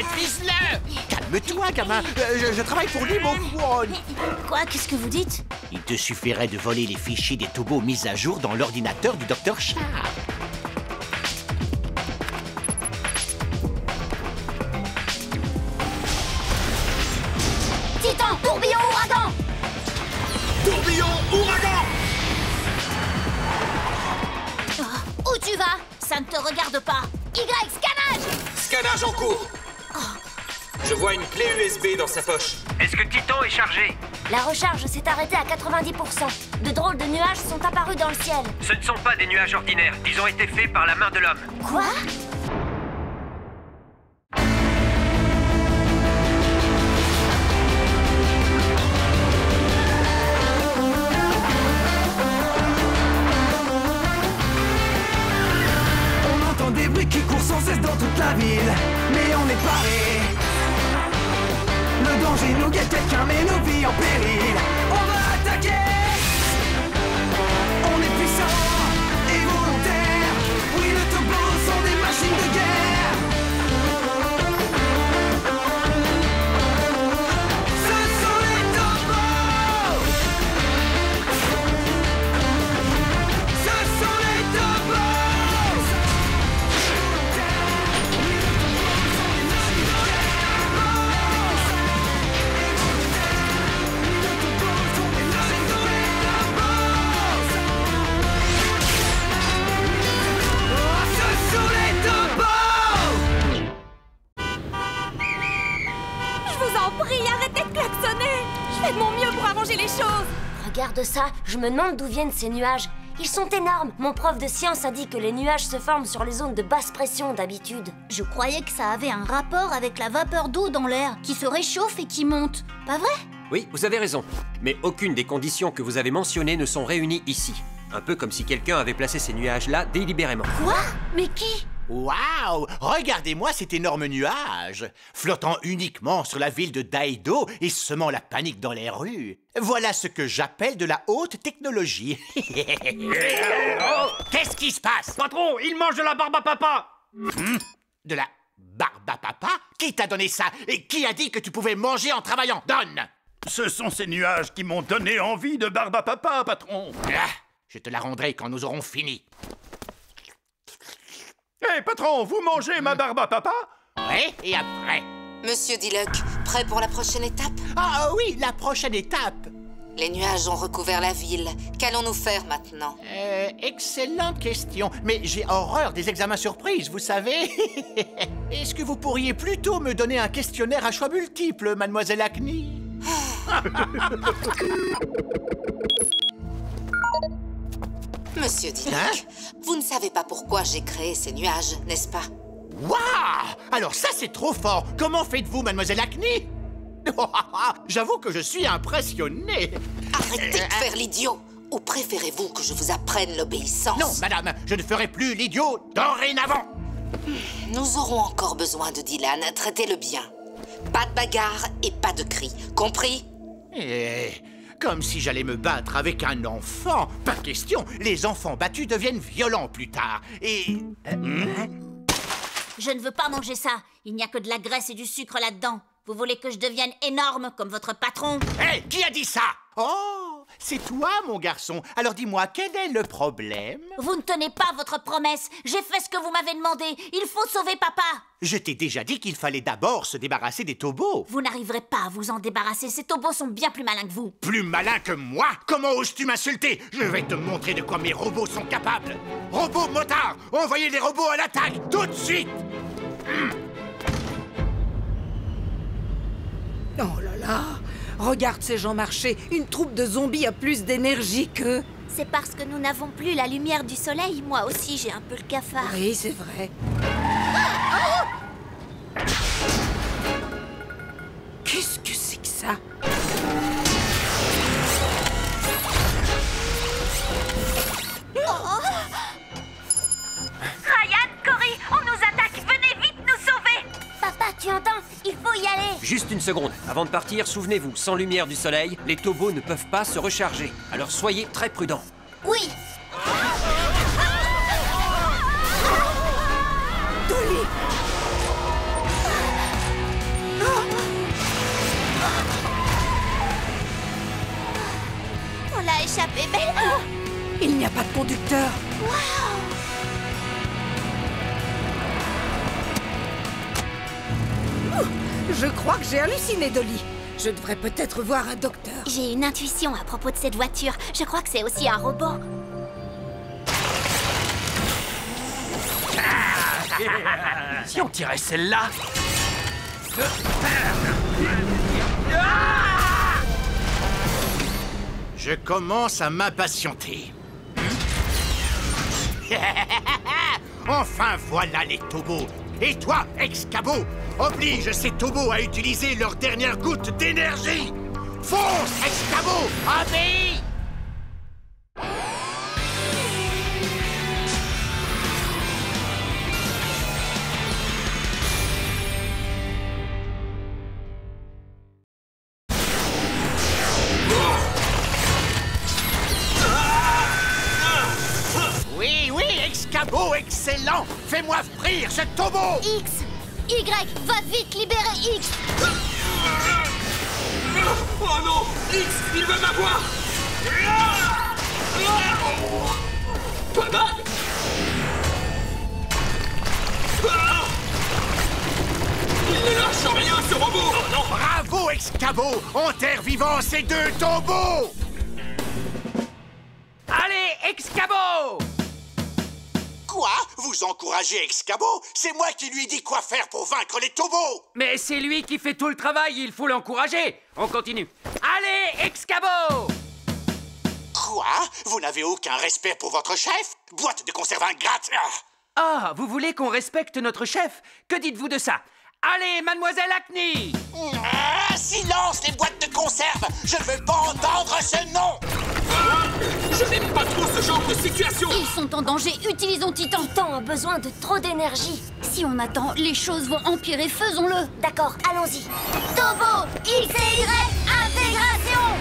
maîtrise-le. Calme-toi, gamin. Je travaille pour Limo Kwon. Quoi? Qu'est-ce que vous dites? Il te suffirait de voler les fichiers des Tobots mis à jour dans l'ordinateur du docteur Chien. Titan, tourbillon, ouragan. Tourbillon, ouragan. Où tu vas? Ça ne te regarde pas. Y, scannage! Scannage en cours! Oh. Je vois une clé USB dans sa poche. Est-ce que Titan est chargé? La recharge s'est arrêtée à 90%. De drôles de nuages sont apparus dans le ciel. Ce ne sont pas des nuages ordinaires. Ils ont été faits par la main de l'homme. Quoi? Dans toute la ville, mais on est parés. Le danger nous guette, quelqu'un met nos vies en péril. On va attaquer. On est puissants et volontaires. Oui, le Tobot sont des machines de guerre. Ce sont les Tobots. Ce sont les Tobots. Regarde ça, je me demande d'où viennent ces nuages. Ils sont énormes. Mon prof de science a dit que les nuages se forment sur les zones de basse pression d'habitude. Je croyais que ça avait un rapport avec la vapeur d'eau dans l'air, qui se réchauffe et qui monte. Pas vrai? Oui, vous avez raison. Mais aucune des conditions que vous avez mentionnées ne sont réunies ici. Un peu comme si quelqu'un avait placé ces nuages-là délibérément. Quoi? Mais qui? Waouh! Regardez-moi cet énorme nuage, flottant uniquement sur la ville de Daedo et semant la panique dans les rues. Voilà ce que j'appelle de la haute technologie. Qu'est-ce qui se passe? Patron, il mange de la barbe à papa. De la barbe à papa? Qui t'a donné ça? Et qui a dit que tu pouvais manger en travaillant? Donne! Ce sont ces nuages qui m'ont donné envie de barbe à papa, patron. Ah, je te la rendrai quand nous aurons fini. Hé, patron, vous mangez ma barbe à papa? Oui, et après? Monsieur Diluc, prêt pour la prochaine étape? Ah oui, la prochaine étape! Les nuages ont recouvert la ville. Qu'allons-nous faire maintenant? Excellente question, mais j'ai horreur des examens surprises, vous savez. Est-ce que vous pourriez plutôt me donner un questionnaire à choix multiples, Mademoiselle Acne? Monsieur Diluc, vous ne savez pas pourquoi j'ai créé ces nuages, n'est-ce pas? Waouh! Alors ça, c'est trop fort! Comment faites-vous, Mademoiselle Acne? J'avoue que je suis impressionné. Arrêtez de faire l'idiot! Ou préférez-vous que je vous apprenne l'obéissance? Non, madame, je ne ferai plus l'idiot dorénavant. Nous aurons encore besoin de Dylan, traitez-le bien. Pas de bagarre et pas de cris, compris? Comme si j'allais me battre avec un enfant. Pas question, les enfants battus deviennent violents plus tard. Et... Je ne veux pas manger ça. Il n'y a que de la graisse et du sucre là-dedans. Vous voulez que je devienne énorme comme votre patron? Hé, qui a dit ça? Oh, c'est toi, mon garçon. Alors dis-moi, quel est le problème? Vous ne tenez pas votre promesse. J'ai fait ce que vous m'avez demandé. Il faut sauver papa. Je t'ai déjà dit qu'il fallait d'abord se débarrasser des Tobots. Vous n'arriverez pas à vous en débarrasser. Ces Tobots sont bien plus malins que vous. Plus malins que moi? Comment oses-tu m'insulter? Je vais te montrer de quoi mes robots sont capables. Robots motards, envoyez les robots à l'attaque, tout de suite. Oh là là! Regarde ces gens marcher. Une troupe de zombies a plus d'énergie qu'eux. C'est parce que nous n'avons plus la lumière du soleil. Moi aussi, j'ai un peu le cafard. Oui, c'est vrai. Qu'est-ce que c'est que ça? Ryan, Kory, on nous attaque! Venez vite nous sauver! Papa, tu entends? Il faut y aller! Juste une seconde. Avant de partir, souvenez-vous, sans lumière du soleil, les Tobots ne peuvent pas se recharger. Alors soyez très prudents. Oui! a échappé belle. Il n'y a pas de conducteur. Waouh. Je crois que j'ai halluciné, Dolly. Je devrais peut-être voir un docteur. J'ai une intuition à propos de cette voiture. Je crois que c'est aussi un robot. Si on tirait celle-là... Je commence à m'impatienter. Enfin, voilà les Tobots. Et toi, Excabot, oblige ces Tobots à utiliser leur dernière goutte d'énergie. Fonce, Excabot, obéis. Excellent! Fais-moi frire ce Tobot! X! Y! Va vite libérer X! Oh non! X! Il veut m'avoir! Pas mal! Il ne lâche rien ce robot! Oh non! Bravo Excabot! Enterre vivant ces deux Tobots! Allez Excabot! Quoi? Vous encouragez Excabot? C'est moi qui lui dis quoi faire pour vaincre les Tobots! Mais c'est lui qui fait tout le travail, il faut l'encourager! On continue. Allez, Excabot! Quoi? Vous n'avez aucun respect pour votre chef? Boîte de conserve ingrate! Ah, vous voulez qu'on respecte notre chef? Que dites-vous de ça? Allez, Mademoiselle Acne! Ah, silence les boîtes de conserve! Je ne veux pas entendre ce nom! Je n'aime pas trop ce genre de situation. Ils sont en danger, utilisons Titan. Titan a besoin de trop d'énergie. Si on attend, les choses vont empirer, faisons-le. D'accord, allons-y. Tobot, X et Y, intégration.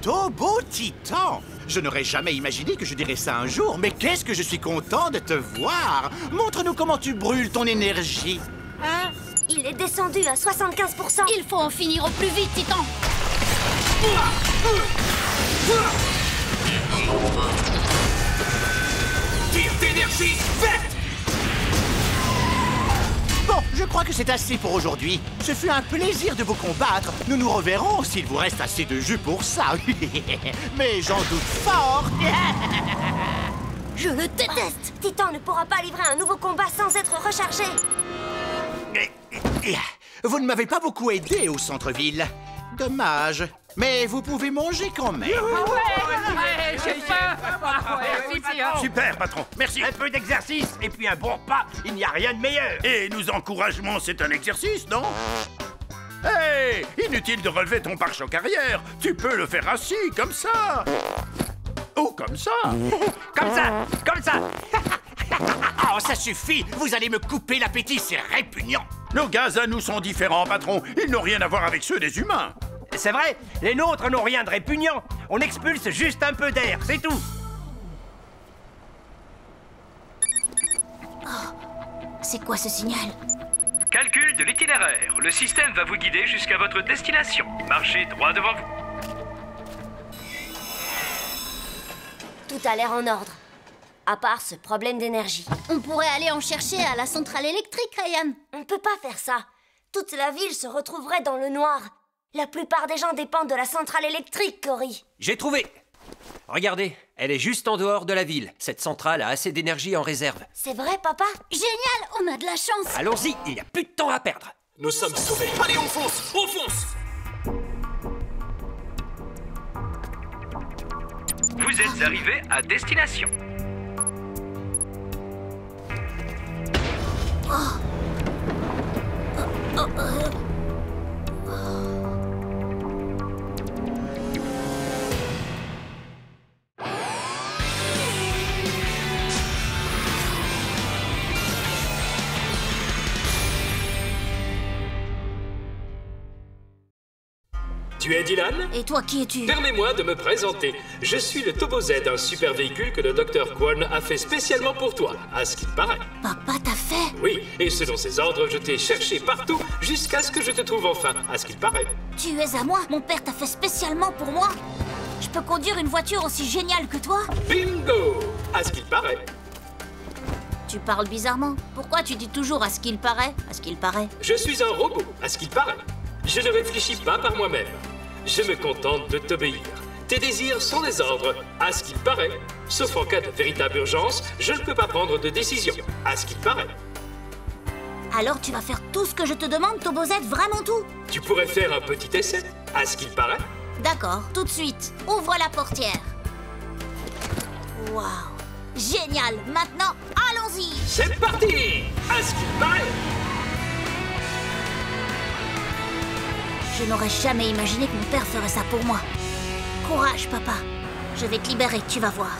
Tobot Titan! Je n'aurais jamais imaginé que je dirais ça un jour, mais qu'est-ce que je suis content de te voir! Montre-nous comment tu brûles ton énergie! Hein? Il est descendu à 75%! Il faut en finir au plus vite, Titan! Tire d'énergie verte! Bon, je crois que c'est assez pour aujourd'hui. Ce fut un plaisir de vous combattre. Nous nous reverrons s'il vous reste assez de jus pour ça. Mais j'en doute fort. Je le déteste. Titan ne pourra pas livrer un nouveau combat sans être rechargé. Vous ne m'avez pas beaucoup aidé au centre-ville. Dommage. Mais vous pouvez manger quand même. Ouais, j'ai faim. Super, patron. Merci. Un peu d'exercice et puis un bon repas. Il n'y a rien de meilleur. Et nous encouragements, c'est un exercice, non? Hé, inutile de relever ton pare-choc arrière. Tu peux le faire assis, comme ça. Ou comme ça. Comme ça, comme ça. Oh, ça suffit. Vous allez me couper l'appétit, c'est répugnant. Nos gaz à nous sont différents, patron. Ils n'ont rien à voir avec ceux des humains. C'est vrai, les nôtres n'ont rien de répugnant. On expulse juste un peu d'air, c'est tout. Oh, c'est quoi ce signal? Calcul de l'itinéraire. Le système va vous guider jusqu'à votre destination. Marchez droit devant vous. Tout a l'air en ordre. À part ce problème d'énergie. On pourrait aller en chercher à la centrale électrique, Ryan. On ne peut pas faire ça. Toute la ville se retrouverait dans le noir. La plupart des gens dépendent de la centrale électrique, Kory. J'ai trouvé. Regardez, elle est juste en dehors de la ville. Cette centrale a assez d'énergie en réserve. C'est vrai, papa? Génial, on a de la chance. Allons-y, il n'y a plus de temps à perdre. Nous sommes sauvés. Allez, on fonce, on fonce. Vous êtes arrivés à destination. Oh. Oh, oh, oh. Tu es Dylan? Et toi, qui es-tu? Permets-moi de me présenter. Je suis le Tobot Z, un super véhicule que le docteur Kwon a fait spécialement pour toi, à ce qu'il paraît. Papa t'a fait? Oui, et selon ses ordres, je t'ai cherché partout jusqu'à ce que je te trouve enfin, à ce qu'il paraît. Tu es à moi? Mon père t'a fait spécialement pour moi? Je peux conduire une voiture aussi géniale que toi? Bingo! À ce qu'il paraît. Tu parles bizarrement. Pourquoi tu dis toujours à ce qu'il paraît? À ce qu'il paraît. Je suis un robot, à ce qu'il paraît. Je ne réfléchis pas par moi-même. Je me contente de t'obéir. Tes désirs sont des ordres, à ce qu'il paraît. Sauf en cas de véritable urgence, je ne peux pas prendre de décision, à ce qu'il paraît. Alors tu vas faire tout ce que je te demande, Tobot Z, vraiment tout? Tu pourrais faire un petit essai, à ce qu'il paraît. D'accord, tout de suite. Ouvre la portière. Waouh, génial. Maintenant, allons-y. C'est parti. À ce qu'il paraît. Je n'aurais jamais imaginé que mon père ferait ça pour moi. Courage, papa. Je vais te libérer, tu vas voir.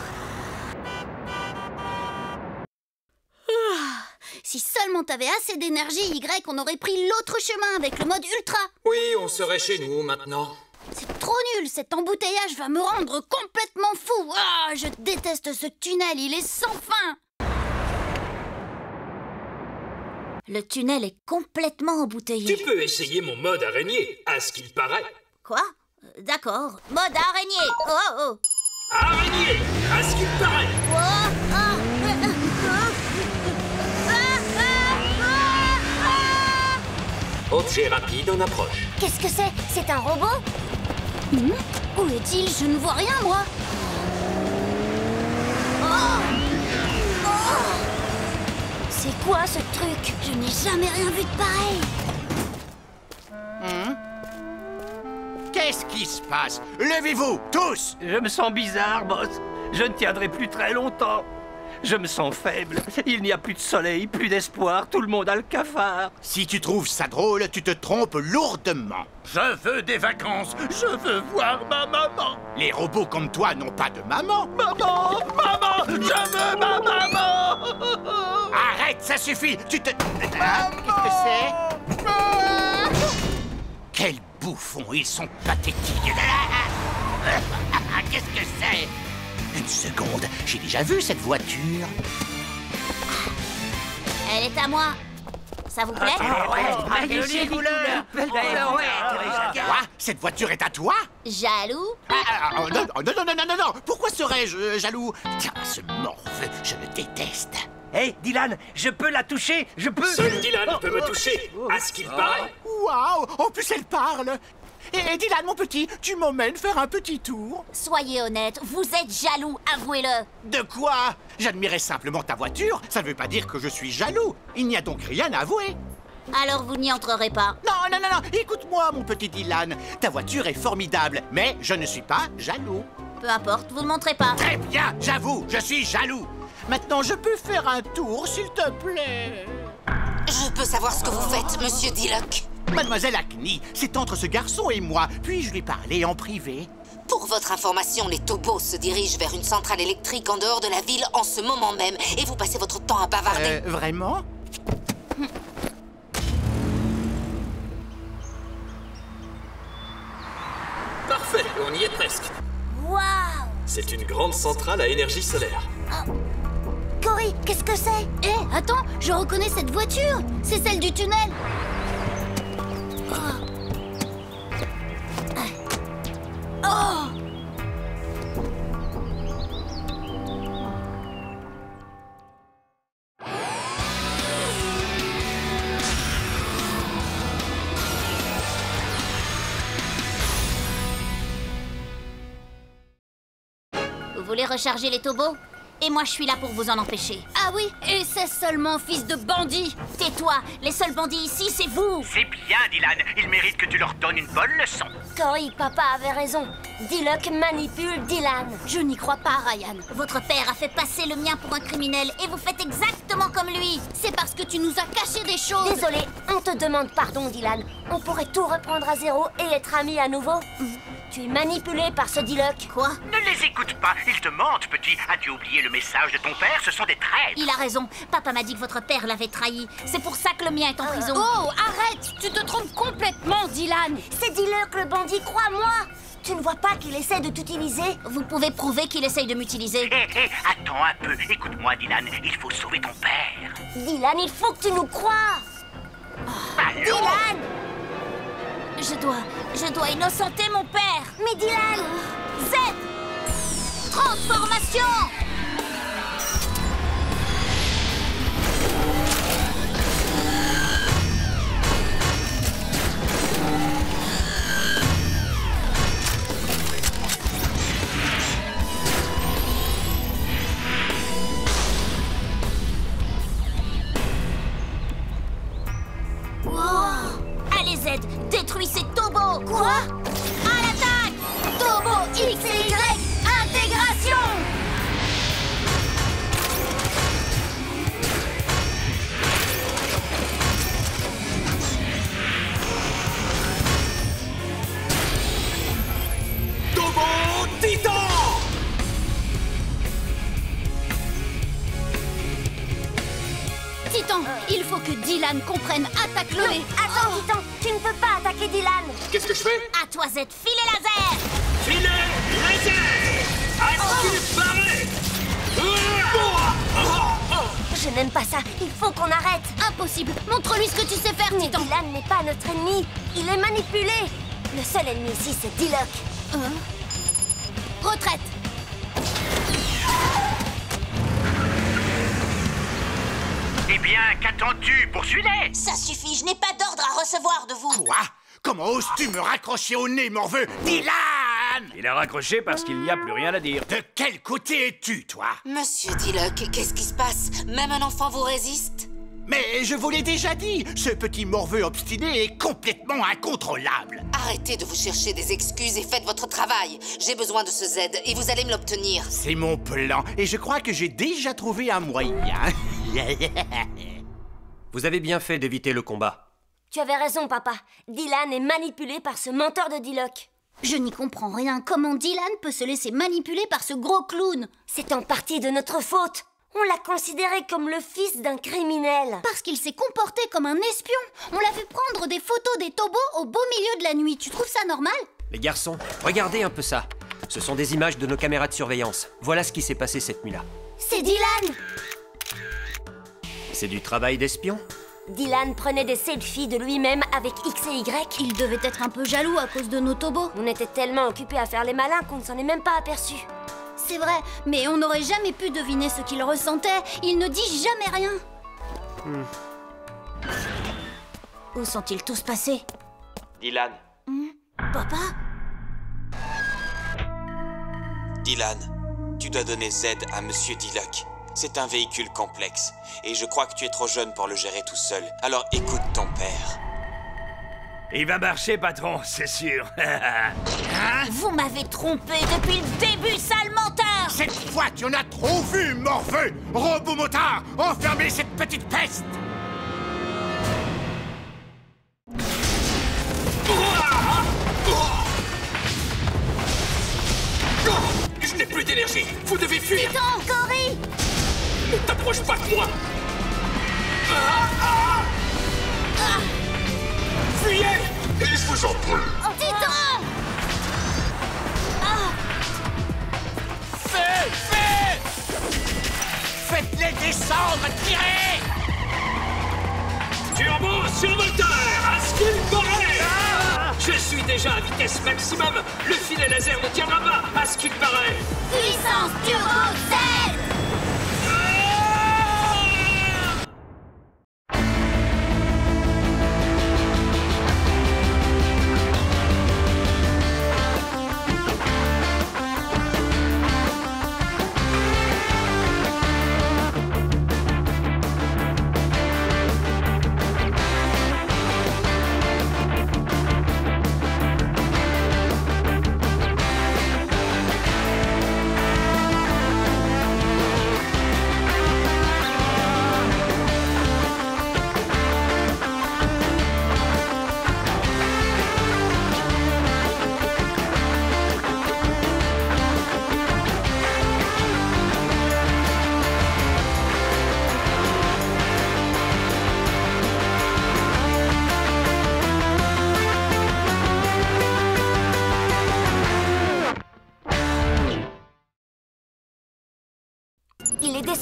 Si seulement t'avais assez d'énergie, Y, on aurait pris l'autre chemin avec le mode ultra. Oui, on serait chez nous maintenant. C'est trop nul, cet embouteillage va me rendre complètement fou. Ah, je déteste ce tunnel, il est sans fin. Le tunnel est complètement embouteillé. Tu peux essayer mon mode araignée, à ce qu'il paraît. Quoi? D'accord. Mode araignée. Oh oh. Araignée, à ce qu'il paraît. Oh, oh. Objet rapide en approche. Qu'est-ce que c'est? C'est un robot? Où est-il? Je ne vois rien, moi. Oh, oh. C'est quoi ce truc? Je n'ai jamais rien vu de pareil. Qu'est-ce qui se passe? Levez-vous, tous! Je me sens bizarre, boss. Je ne tiendrai plus très longtemps. Je me sens faible. Il n'y a plus de soleil, plus d'espoir. Tout le monde a le cafard. Si tu trouves ça drôle, tu te trompes lourdement. Je veux des vacances. Je veux voir ma maman. Les robots comme toi n'ont pas de maman. Maman, maman, je veux ma maman. Arrête, ça suffit. Tu te... Maman. Qu'est-ce que c'est? Quels bouffons, ils sont pathétiques. Qu'est-ce que c'est? Une seconde, j'ai déjà vu cette voiture. Elle est à moi. Ça vous plaît? Quoi? Cette voiture est à toi? Jaloux? Non. Pourquoi serais-je jaloux? Tiens, ce morveux, je le déteste. Hé, Dylan, je peux la toucher? Je peux... Seul Dylan peut me toucher, à ce qu'il paraît. Waouh, en plus elle parle. Et Dylan, mon petit, tu m'emmènes faire un petit tour? Soyez honnête, vous êtes jaloux, avouez-le. De quoi? J'admirais simplement ta voiture, ça ne veut pas dire que je suis jaloux. Il n'y a donc rien à avouer. Alors vous n'y entrerez pas. Non, écoute-moi, mon petit Dylan. Ta voiture est formidable, mais je ne suis pas jaloux. Peu importe, vous ne montrez pas. Très bien, j'avoue, je suis jaloux. Maintenant, je peux faire un tour, s'il te plaît? Je peux savoir ce que vous faites, monsieur Diluc? Mademoiselle Acne, c'est entre ce garçon et moi. Puis-je lui parler en privé? Pour votre information, les Tobots se dirigent vers une centrale électrique en dehors de la ville en ce moment même. Et vous passez votre temps à bavarder. Vraiment? Parfait, on y est presque. Waouh! C'est une grande centrale à énergie solaire. Kory, qu'est-ce que c'est? Hé, attends, je reconnais cette voiture. C'est celle du tunnel. Oh. Vous voulez recharger les Tobots? Et moi, je suis là pour vous en empêcher. Ah oui? Et c'est seulement, fils de bandit! Tais-toi! Les seuls bandits ici, c'est vous! C'est bien, Dylan. Ils méritent que tu leur donnes une bonne leçon. Kory, papa avait raison. Diluc manipule Dylan. Je n'y crois pas, Ryan. Votre père a fait passer le mien pour un criminel et vous faites exactement comme lui. C'est parce que tu nous as caché des choses. Désolé, on te demande pardon, Dylan. On pourrait tout reprendre à zéro et être amis à nouveau. Tu es manipulé par ce Diluc. Quoi? Ne les écoute pas. Ils te mentent, petit. As-tu oublié le message de ton père? Ce sont des traîtres. Il a raison. Papa m'a dit que votre père l'avait trahi. C'est pour ça que le mien est en prison. Oh, arrête! Tu te trompes complètement, Dylan. C'est Diluc, le bandit. Crois-moi. Tu ne vois pas qu'il essaie de t'utiliser? Vous pouvez prouver qu'il essaye de m'utiliser. Hé, attends un peu. Écoute-moi, Dylan. Il faut sauver ton père. Dylan, il faut que tu nous crois. Oh, Dylan! Je dois innocenter mon père. Mais Dylan! Z! Transformation! Détruis ces Tobots. Quoi? À l'attaque! Tobot X et Y, intégration! Tobot Titan! Titan, il faut que Dylan comprenne. Attaque-le. Attends, oh. Titan, tu ne peux pas attaquer Dylan. Qu'est-ce que je fais? À toi, Z, filet laser. Filet laser. Je n'aime pas ça. Il faut qu'on arrête. Impossible. Montre-lui ce que tu sais faire, Titan. Dylan n'est pas notre ennemi. Il est manipulé. Le seul ennemi ici, c'est Diluc. Retraite. Eh bien, qu'attends-tu? Poursuis-les! Ça suffit, je n'ai pas d'ordre à recevoir de vous. Quoi? Comment oses-tu me raccrocher au nez, morveux? Dylan! Il a raccroché parce qu'il n'y a plus rien à dire. De quel côté es-tu, toi? Monsieur Diluc, qu'est-ce qui se passe? Même un enfant vous résiste? Mais je vous l'ai déjà dit, ce petit morveux obstiné est complètement incontrôlable. Arrêtez de vous chercher des excuses et faites votre travail. J'ai besoin de ce Z et vous allez me l'obtenir. C'est mon plan et je crois que j'ai déjà trouvé un moyen. Vous avez bien fait d'éviter le combat. Tu avais raison, papa. Dylan est manipulé par ce menteur de Diluc. Je n'y comprends rien. Comment Dylan peut se laisser manipuler par ce gros clown? C'est en partie de notre faute. On l'a considéré comme le fils d'un criminel. Parce qu'il s'est comporté comme un espion. On l'a vu prendre des photos des Tobots au beau milieu de la nuit. Tu trouves ça normal? Les garçons, regardez un peu ça. Ce sont des images de nos caméras de surveillance. Voilà ce qui s'est passé cette nuit-là. C'est Dylan! C'est du travail d'espion? Dylan prenait des selfies de lui-même avec X et Y. Il devait être un peu jaloux à cause de nos Tobots. On était tellement occupés à faire les malins qu'on ne s'en est même pas aperçu. C'est vrai, mais on n'aurait jamais pu deviner ce qu'il ressentait. Il ne dit jamais rien. Où sont-ils tous passés? Dylan. Papa? Dylan, tu dois donner Z à Monsieur Diluc. C'est un véhicule complexe, et je crois que tu es trop jeune pour le gérer tout seul. Alors écoute ton père. Il va marcher, patron, c'est sûr. Hein? Vous m'avez trompé depuis le début, sale menteur! Cette fois, tu en as trop vu, morveux! Robot motard, enfermez cette petite peste! Je n'ai plus d'énergie! Vous devez fuir! Titan, Kory! Ne t'approche pas de moi! Fuyez! Et je vous en prie! Titan! Faites-les descendre! Tirez! Turbo surmoteur! À ce qu'il paraît! Je suis déjà à vitesse maximum! Le filet laser ne tiendra pas! À ce qu'il paraît! Puissance Turbo Z!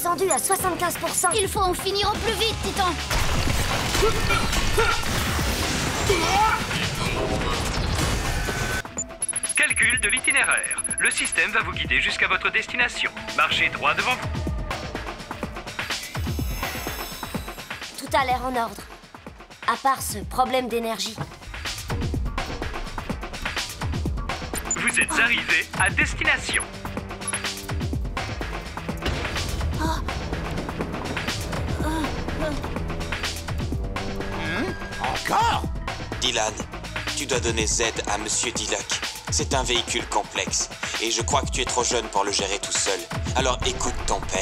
descendu à 75%. Il faut en finir au plus vite, Titan. Calcul de l'itinéraire. Le système va vous guider jusqu'à votre destination. Marchez droit devant vous. Tout a l'air en ordre. À part ce problème d'énergie. Vous êtes arrivés à destination. Encore? Dylan, tu dois donner Z à Monsieur Diluc. C'est un véhicule complexe. Et je crois que tu es trop jeune pour le gérer tout seul. Alors écoute ton père.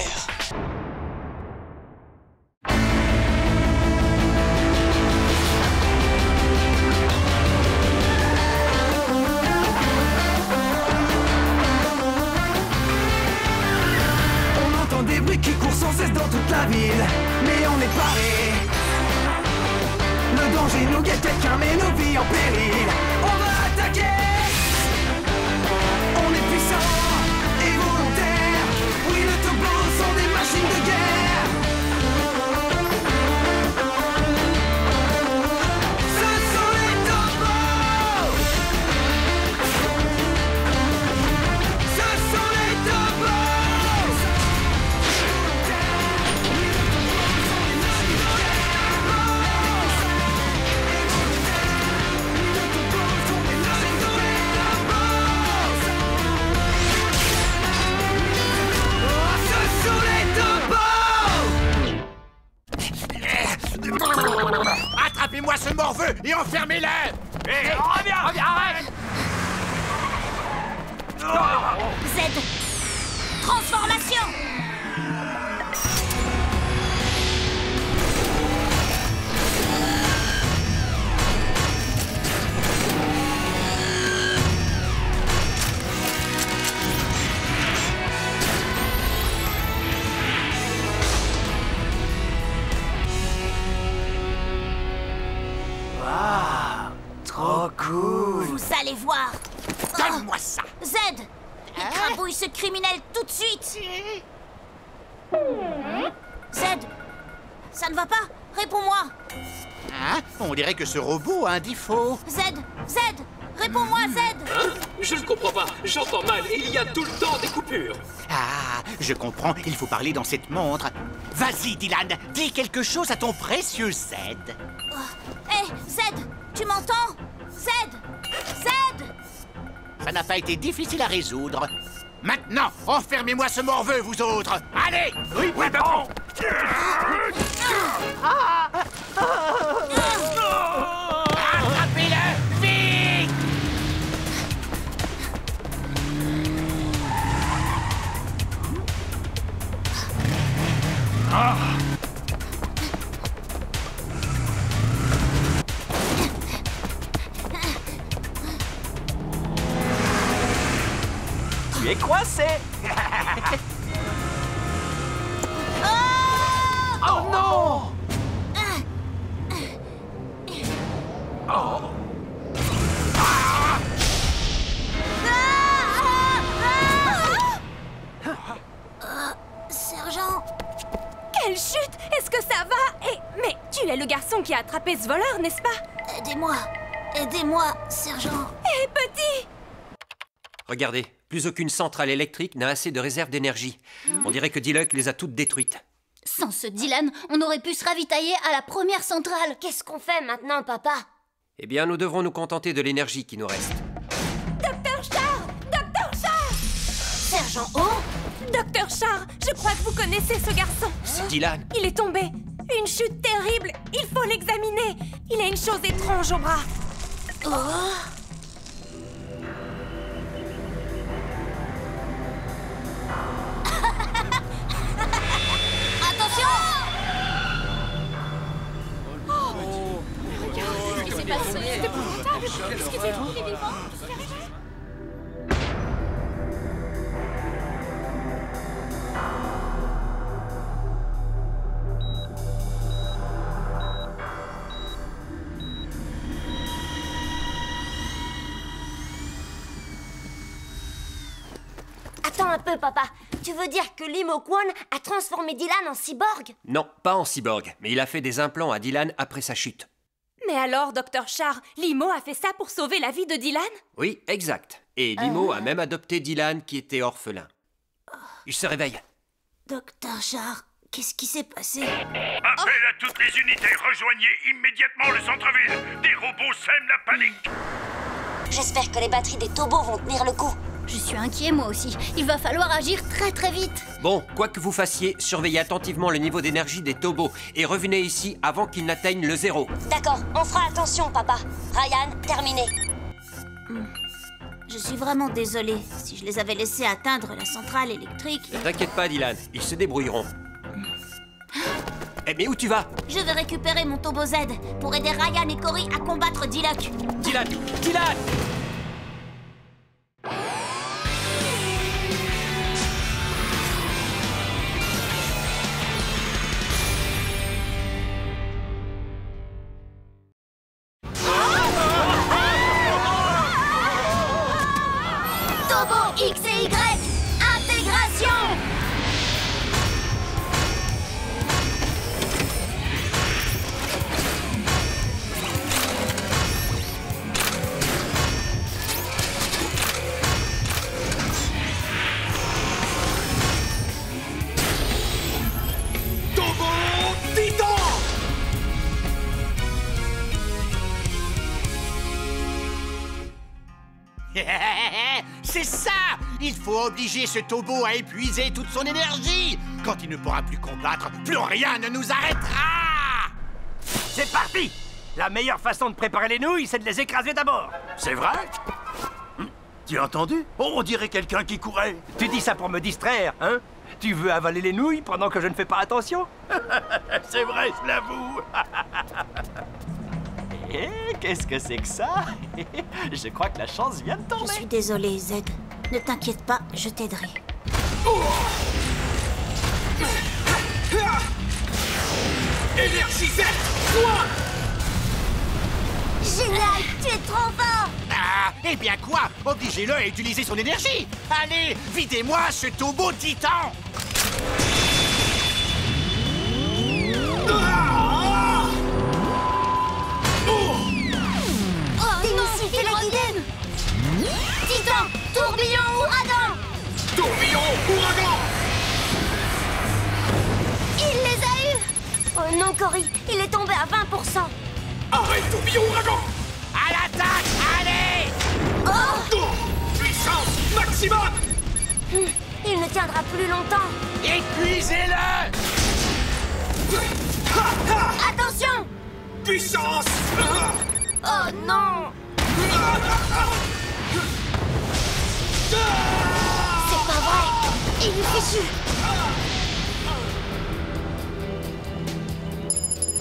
Que ce robot a un défaut. Z, Z, réponds-moi, Z. Je ne comprends pas, j'entends mal et il y a tout le temps des coupures. Ah, je comprends, il faut parler dans cette montre. Vas-y, Dylan, dis quelque chose à ton précieux Z. Oh. Hé, Z, tu m'entends? Z, Z. Ça n'a pas été difficile à résoudre. Maintenant, enfermez-moi ce morveux, vous autres. Allez. Oui, oui, pardon. Attrapez-le vite. Ah. Tu es coincé. Oh non! Sergent! Quelle chute! Est-ce que ça va? Et... mais tu es le garçon qui a attrapé ce voleur, n'est-ce pas? Aidez-moi! Aidez-moi, sergent! Hé, petit! Regardez, plus aucune centrale électrique n'a assez de réserve d'énergie. On dirait que Diluc les a toutes détruites. Sans ce Dylan, on aurait pu se ravitailler à la première centrale. Qu'est-ce qu'on fait maintenant, papa? Eh bien, nous devrons nous contenter de l'énergie qui nous reste. Docteur Char! Docteur Char! Sergent O? Docteur Char, je crois que vous connaissez ce garçon. C'est Dylan. Il est tombé. Une chute terrible. Il faut l'examiner. Il a une chose étrange au bras. Oh! Est-ce que tu es vivant? Attends, un peu, papa. Tu veux dire que Limo Kwon a transformé Dylan en cyborg? Non, pas en cyborg, mais il a fait des implants à Dylan après sa chute. Mais alors, docteur Char, Limo a fait ça pour sauver la vie de Dylan? Oui, exact. Et Limo a même adopté Dylan qui était orphelin. Il se réveille. Docteur Char, qu'est-ce qui s'est passé? Appel à toutes les unités, rejoignez immédiatement le centre-ville. Des robots sèment la panique. J'espère que les batteries des Tobots vont tenir le coup. Je suis inquiet moi aussi. Il va falloir agir très très vite. Bon, quoi que vous fassiez, surveillez attentivement le niveau d'énergie des Tobots et revenez ici avant qu'ils n'atteignent le zéro. D'accord, on fera attention, papa. Ryan, terminé. Je suis vraiment désolée. Si je les avais laissés atteindre la centrale électrique... Ne t'inquiète pas, Dylan. Ils se débrouilleront. Mais où tu vas? Je vais récupérer mon Tobot Z pour aider Ryan et Kory à combattre Diluc. Dylan! Dylan! Tobot X et Y, intégration! Tobot Titan! C'est ça! Il faut obliger ce Tobot à épuiser toute son énergie. Quand il ne pourra plus combattre, plus rien ne nous arrêtera. C'est parti! La meilleure façon de préparer les nouilles, c'est de les écraser d'abord. C'est vrai? Tu as entendu? Oh, on dirait quelqu'un qui courait. Tu dis ça pour me distraire, hein? Tu veux avaler les nouilles pendant que je ne fais pas attention? C'est vrai, je l'avoue. Qu'est-ce que c'est que ça? Je crois que la chance vient de tomber. Je suis désolée, Z. Ne t'inquiète pas, je t'aiderai. Énergie Z, quoi? Génial, tu es trop fort! Ah, eh bien quoi? Obligez-le à utiliser son énergie. Allez, videz-moi ce Tobot Titan. Titan, tourbillon, ouragan! Tourbillon, ouragan! Il les a eus! Oh non, Kory, il est tombé à 20%. Arrête, tourbillon, ouragan! À l'attaque, allez! Puissance maximum! Il ne tiendra plus longtemps. Épuisez-le! Attention! Puissance! Oh non! C'est pas vrai! Il est fichu!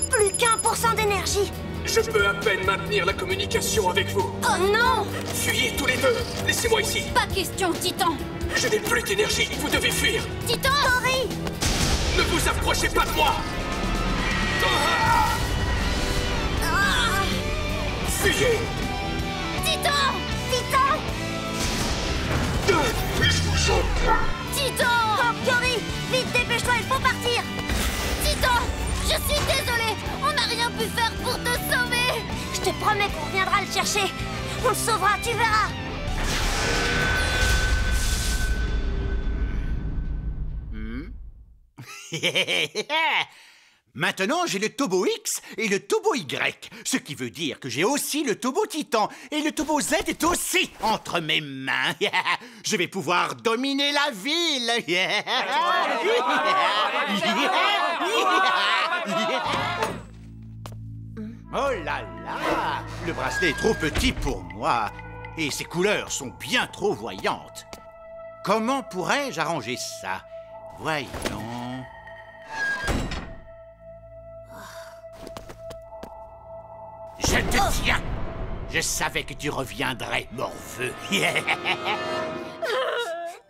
Plus qu'1% d'énergie! Je peux à peine maintenir la communication avec vous. Oh non! Fuyez tous les deux! Laissez-moi ici! Pas question, Titan! Je n'ai plus d'énergie, vous devez fuir! Titan! Kory! Ne vous approchez pas de moi! Fuyez! Titan! Titan! Titan! Oh, Kory! Vite, dépêche-toi, il faut partir! Titan! Je suis désolée! On n'a rien pu faire pour te sauver! Je te promets qu'on reviendra le chercher! On le sauvera, tu verras! Maintenant, j'ai le Tobot X et le Tobot Y, ce qui veut dire que j'ai aussi le Tobot Titan, et le Tobot Z est aussi entre mes mains. Je vais pouvoir dominer la ville. Oh là là, le bracelet est trop petit pour moi, et ses couleurs sont bien trop voyantes. Comment pourrais-je arranger ça? Voyons... Je te tiens! Je savais que tu reviendrais, morveux.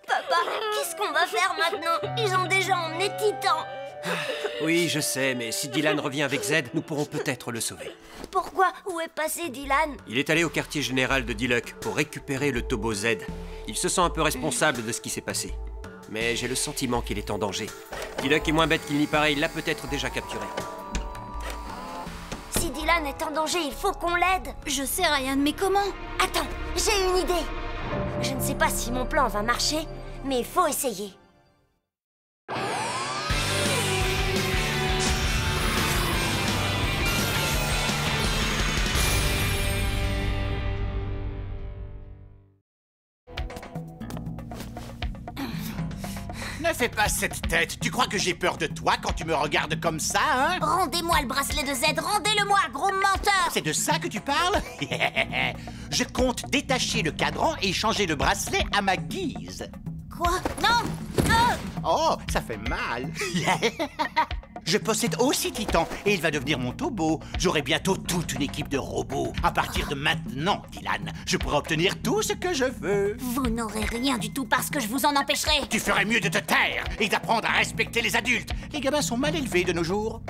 Papa, qu'est-ce qu'on va faire maintenant? Ils ont déjà emmené Titan. Oui, je sais, mais si Dylan revient avec Z, nous pourrons peut-être le sauver. Pourquoi? Où est passé Dylan? Il est allé au quartier général de Diluc pour récupérer le Tobot Z. Il se sent un peu responsable de ce qui s'est passé. mais j'ai le sentiment qu'il est en danger. Diluc est moins bête qu'il n'y paraît, il l'a peut-être déjà capturé. Si Dylan est en danger, il faut qu'on l'aide. Je sais rien, mais comment? Attends, j'ai une idée. Je ne sais pas si mon plan va marcher, mais il faut essayer. Ne fais pas cette tête. Tu crois que j'ai peur de toi quand tu me regardes comme ça, hein? Rendez-moi le bracelet de Z, rendez-le-moi, gros menteur. C'est de ça que tu parles? Je compte détacher le cadran et changer le bracelet à ma guise. Quoi? Non! Oh, ça fait mal. Je possède aussi Titan et il va devenir mon Tobot. J'aurai bientôt toute une équipe de robots. À partir de maintenant, Dylan, je pourrai obtenir tout ce que je veux. Vous n'aurez rien du tout parce que je vous en empêcherai. Tu ferais mieux de te taire et d'apprendre à respecter les adultes. Les gamins sont mal élevés de nos jours.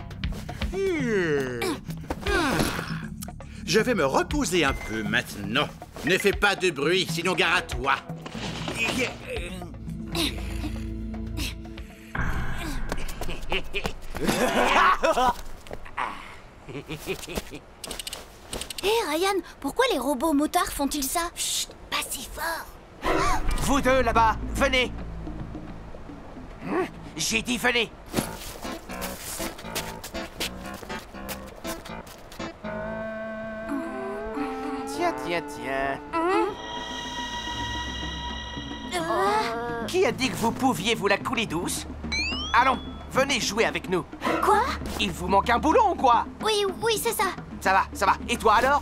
Je vais me reposer un peu maintenant. Ne fais pas de bruit, sinon gare à toi. Hé, Ryan, pourquoi les robots motards font-ils ça? Chut, pas si fort. Vous deux, là-bas, venez. J'ai dit venez. Tiens. Qui a dit que vous pouviez vous la couler douce? Allons, venez jouer avec nous. Quoi? Il vous manque un boulon ou quoi? Oui, c'est ça. Ça va. Et toi alors?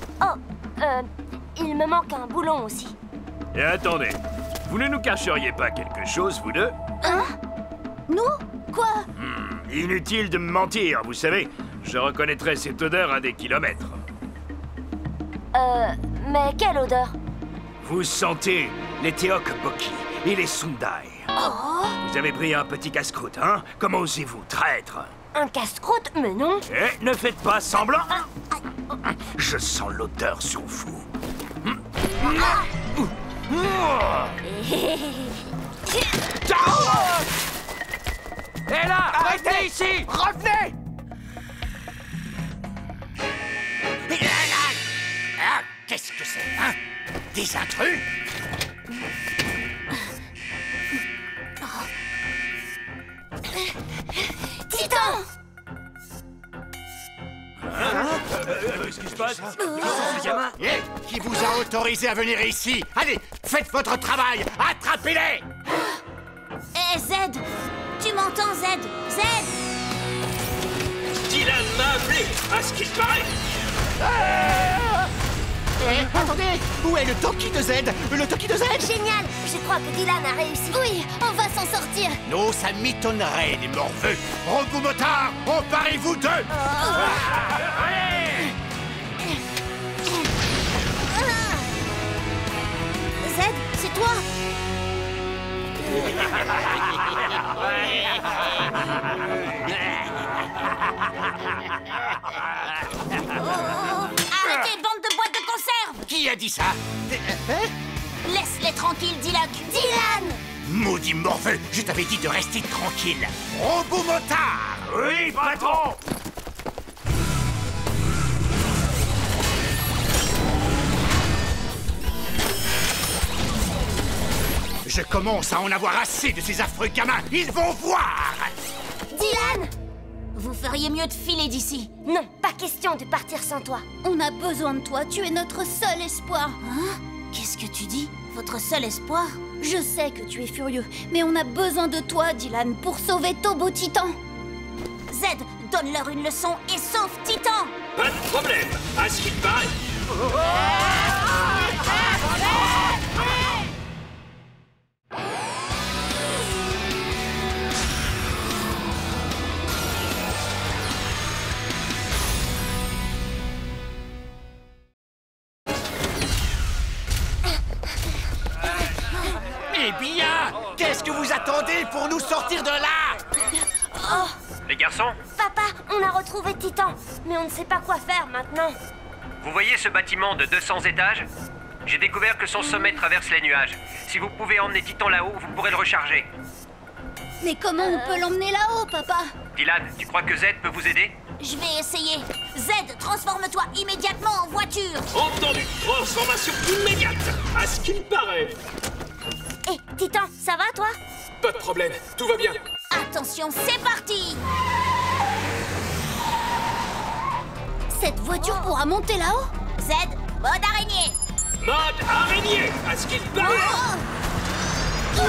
Il me manque un boulon aussi. Et attendez, vous ne nous cacheriez pas quelque chose, vous deux? Hein? Nous? Quoi? Inutile de me mentir, vous savez. Je reconnaîtrai cette odeur à des kilomètres. Mais quelle odeur? Vous sentez les tteokbokki et les sundae. Oh. Vous avez pris un petit casse-croûte, hein? Comment osez-vous, traître? Un casse-croûte? Mais non. Eh, ne faites pas semblant. Je sens l'odeur sur vous. Et là, arrêtez ici. Revenez. Qu'est-ce que c'est, hein? Des intrus? Titan! Qu'est-ce qui se passe? Qui vous a autorisé à venir ici? Allez, faites votre travail! Attrapez-les! Hé, Z! Tu m'entends, Z? Z! Dylan m'a appelé, à ce qu'il paraît! Attendez, où est le Toki de Z? Le Toki de Z? Génial! Je crois que Dylan a réussi. Oui, on va s'en sortir. Non, ça m'étonnerait, les morveux. Robot motard, on parie vous deux. Allez! Z, c'est toi? Arrêtez, bande de boîtes de conserve! Qui a dit ça? Laisse-les tranquilles, Diluc. Dylan! Maudit morveux, je t'avais dit de rester tranquille. Robot motard! Oui, patron! Je commence à en avoir assez de ces affreux gamins. Ils vont voir! Dylan! Vous feriez mieux de filer d'ici. Non, pas question de partir sans toi. On a besoin de toi, tu es notre seul espoir. Hein? Qu'est-ce que tu dis? Votre seul espoir? Je sais que tu es furieux, mais on a besoin de toi, Dylan, pour sauver Tobot Titan. Z, donne-leur une leçon et sauve Titan. Pas de problème, à ce qu'il paraît. Pour nous sortir de là. Les garçons? Papa, on a retrouvé Titan, mais on ne sait pas quoi faire maintenant. Vous voyez ce bâtiment de 200 étages? J'ai découvert que son sommet traverse les nuages. Si vous pouvez emmener Titan là-haut, vous pourrez le recharger. Mais comment on peut l'emmener là-haut, papa? Dylan, tu crois que Z peut vous aider? Je vais essayer. Z, transforme-toi immédiatement en voiture. Entendu. Transformation immédiate, à ce qu'il paraît. Hé, Titan, ça va, toi? Pas de problème, tout va bien. Attention, c'est parti. Cette voiture pourra monter là-haut? Z, mode araignée. Mode araignée, à ce qu'il paraît. Oh oh.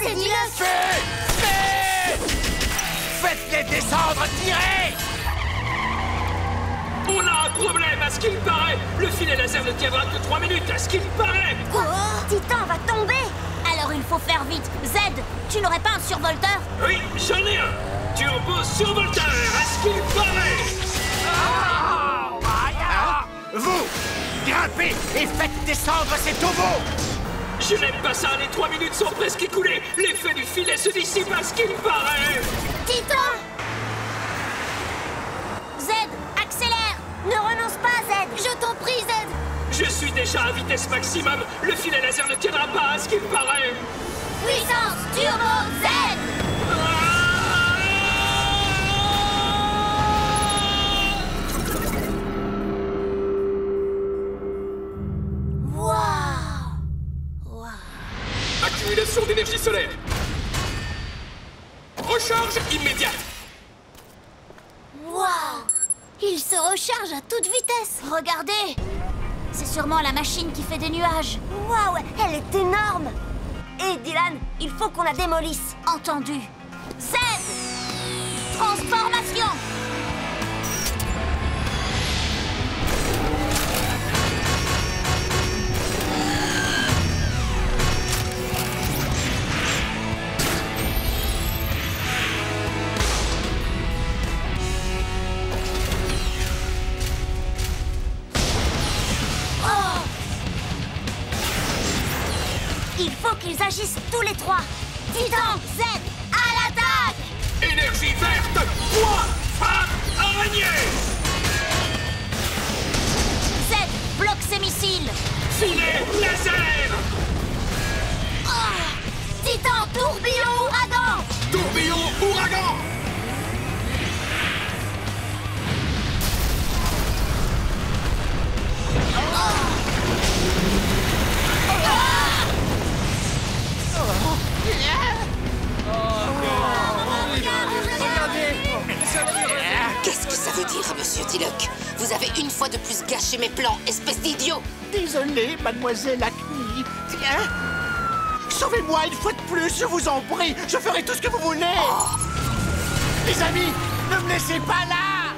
C'est Diluc! Faites-les descendre, tirez! On a un problème, à ce qu'il paraît! Le filet laser ne tiendra que 3 minutes, à ce qu'il paraît! Quoi? Titan va tomber! Alors il faut faire vite! Z, tu n'aurais pas un survolteur? Oui, j'en ai un! Turbo survolteur, à ce qu'il paraît! Vous, grimpez et faites descendre ces tobots! Je n'aime pas ça, les 3 minutes sont presque écoulées. L'effet du filet se dissipe à ce qu'il paraît. Titan! Z, accélère! Ne renonce pas, Z! Je t'en prie, Z! Je suis déjà à vitesse maximum. Le filet laser ne tiendra pas à ce qu'il paraît. Puissance turbo Z! Accumulation d'énergie solaire. Recharge immédiate. Waouh! Il se recharge à toute vitesse. Regardez! C'est sûrement la machine qui fait des nuages. Waouh! Elle est énorme. Et Dylan, il faut qu'on la démolisse. Entendu. Z! Transformation. Ils agissent tous les trois. Titan, Z, à l'attaque. Énergie verte, poids, frappe, araignée. Z, bloque ses missiles. Filet, laser. Titan, tourbillon, ouragan. Tourbillon, ouragan. Qu'est-ce que ça veut dire, Monsieur Diluc? Vous avez une fois de plus gâché mes plans, espèce d'idiot! Désolé, Mademoiselle Acne. Sauvez-moi une fois de plus, je vous en prie. Je ferai tout ce que vous voulez. Les amis, ne me laissez pas là.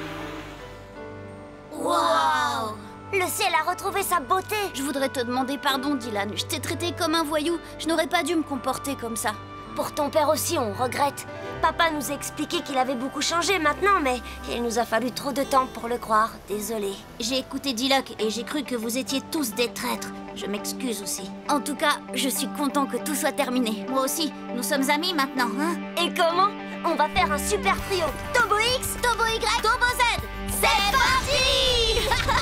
Waouh! Le ciel a retrouvé sa beauté. Je voudrais te demander pardon, Dylan. Je t'ai traité comme un voyou. Je n'aurais pas dû me comporter comme ça. Pour ton père aussi, on regrette. Papa nous a expliqué qu'il avait beaucoup changé maintenant, mais il nous a fallu trop de temps pour le croire. Désolé. J'ai écouté Diluc et j'ai cru que vous étiez tous des traîtres. Je m'excuse aussi. En tout cas, je suis content que tout soit terminé. Moi aussi, nous sommes amis maintenant, hein? Et comment? On va faire un super trio. Tobot X, Tobot Y, Tobot Z. C'est parti!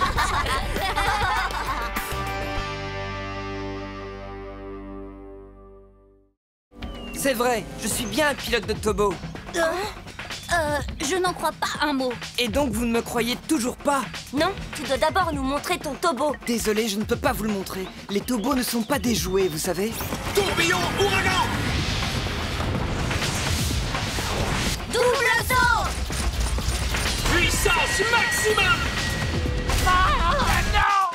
C'est vrai, je suis bien un pilote de Tobot. Je n'en crois pas un mot. Et donc vous ne me croyez toujours pas? Non, tu dois d'abord nous montrer ton Tobot. Désolé, je ne peux pas vous le montrer. Les Tobots ne sont pas des jouets, vous savez. Tourbillon, ouragan! Double saut! Puissance maximum!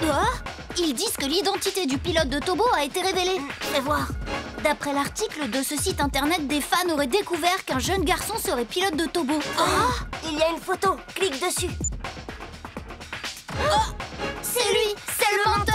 Non! Ils disent que l'identité du pilote de Tobot a été révélée. Fais voir. D'après l'article de ce site internet, des fans auraient découvert qu'un jeune garçon serait pilote de Tobot. Il y a une photo, clique dessus. C'est lui, c'est le menteur.